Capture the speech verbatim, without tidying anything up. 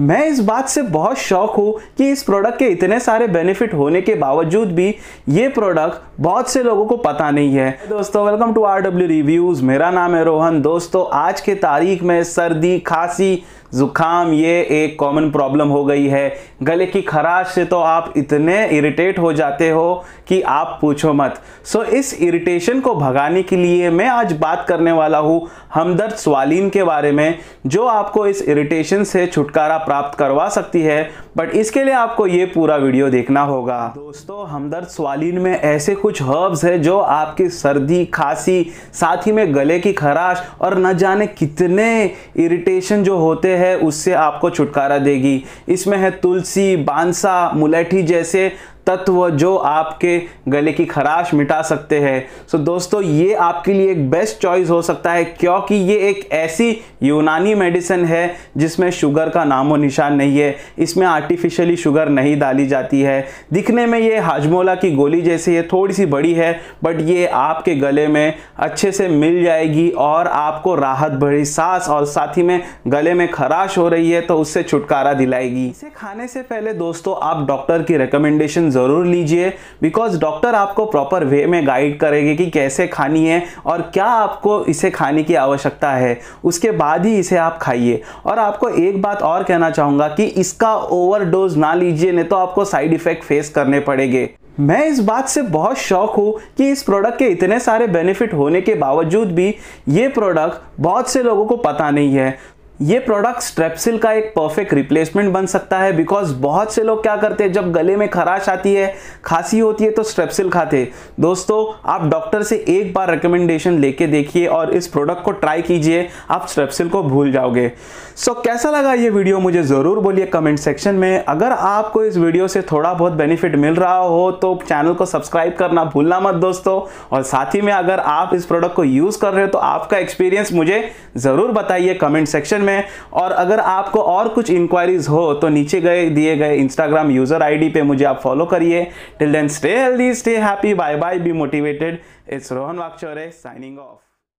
मैं इस बात से बहुत शौक हूँ कि इस प्रोडक्ट के इतने सारे बेनिफिट होने के बावजूद भी ये प्रोडक्ट बहुत से लोगों को पता नहीं है। दोस्तों वेलकम टू आरडब्ल्यू रिव्यूज, मेरा नाम है रोहन। दोस्तों आज के तारीख में सर्दी, खांसी, जुकाम ये एक कॉमन प्रॉब्लम हो गई है। गले की खराश से तो आप इतने इरिटेट हो जाते हो कि आप पूछो मत। सो इस इरिटेशन को भगाने के लिए मैं आज बात करने वाला हूँ हमदर्द सुआलिन के बारे में, जो आपको इस इरिटेशन से छुटकारा प्राप्त करवा सकती है, बट इसके लिए आपको ये पूरा वीडियो देखना होगा। दोस्तों हमदर्द सुआलिन में ऐसे कुछ हर्ब्स है जो आपकी सर्दी, खांसी, साथ ही में गले की खराश और न जाने कितने इरिटेशन जो होते हैं है उससे आपको छुटकारा देगी। इसमें है तुलसी, बांसा, मुलेठी जैसे तत्व जो आपके गले की खराश मिटा सकते हैं। सो दोस्तों ये आपके लिए एक बेस्ट चॉइस हो सकता है, क्योंकि ये एक ऐसी यूनानी मेडिसिन है जिसमें शुगर का नामो निशान नहीं है। इसमें आर्टिफिशियली शुगर नहीं डाली जाती है। दिखने में ये हाजमोला की गोली जैसी है, थोड़ी सी बड़ी है, बट ये आपके गले में अच्छे से मिल जाएगी और आपको राहत भरी सांस और साथ ही में गले में खराश हो रही है तो उससे छुटकारा दिलाएगी। इसे खाने से पहले दोस्तों आप डॉक्टर की रिकमेंडेशन ज़रूर लीजिए, बिकॉज डॉक्टर आपको प्रॉपर वे में गाइड करेंगे कि कैसे खानी है और क्या आपको इसे खाने की आवश्यकता है, उसके बाद ही इसे आप खाइए। और आपको एक बात और कहना चाहूँगा कि इसका ओवरडोज ना लीजिए, नहीं तो आपको साइड इफ़ेक्ट फेस करने पड़ेंगे। मैं इस बात से बहुत शौक हूँ कि इस प्रोडक्ट के इतने सारे बेनिफिट होने के बावजूद भी ये प्रोडक्ट बहुत से लोगों को पता नहीं है। ये प्रोडक्ट स्ट्रेपसिल का एक परफेक्ट रिप्लेसमेंट बन सकता है, बिकॉज बहुत से लोग क्या करते हैं, जब गले में खराश आती है, खांसी होती है तो स्ट्रेपसिल खाते। दोस्तों आप डॉक्टर से एक बार रिकमेंडेशन लेके देखिए और इस प्रोडक्ट को ट्राई कीजिए, आप स्ट्रेपसिल को भूल जाओगे। सो कैसा लगा ये वीडियो मुझे ज़रूर बोलिए कमेंट सेक्शन में। अगर आपको इस वीडियो से थोड़ा बहुत बेनिफिट मिल रहा हो तो चैनल को सब्सक्राइब करना भूलना मत दोस्तों। और साथ ही में अगर आप इस प्रोडक्ट को यूज़ कर रहे हो तो आपका एक्सपीरियंस मुझे ज़रूर बताइए कमेंट सेक्शन में। और अगर आपको और कुछ इंक्वायरीज हो तो नीचे गए दिए गए इंस्टाग्राम यूजर आईडी पे मुझे आप फॉलो करिए। Till then stay healthy, stay happy, bye bye, be motivated. It's Rohan Wakchaure signing of.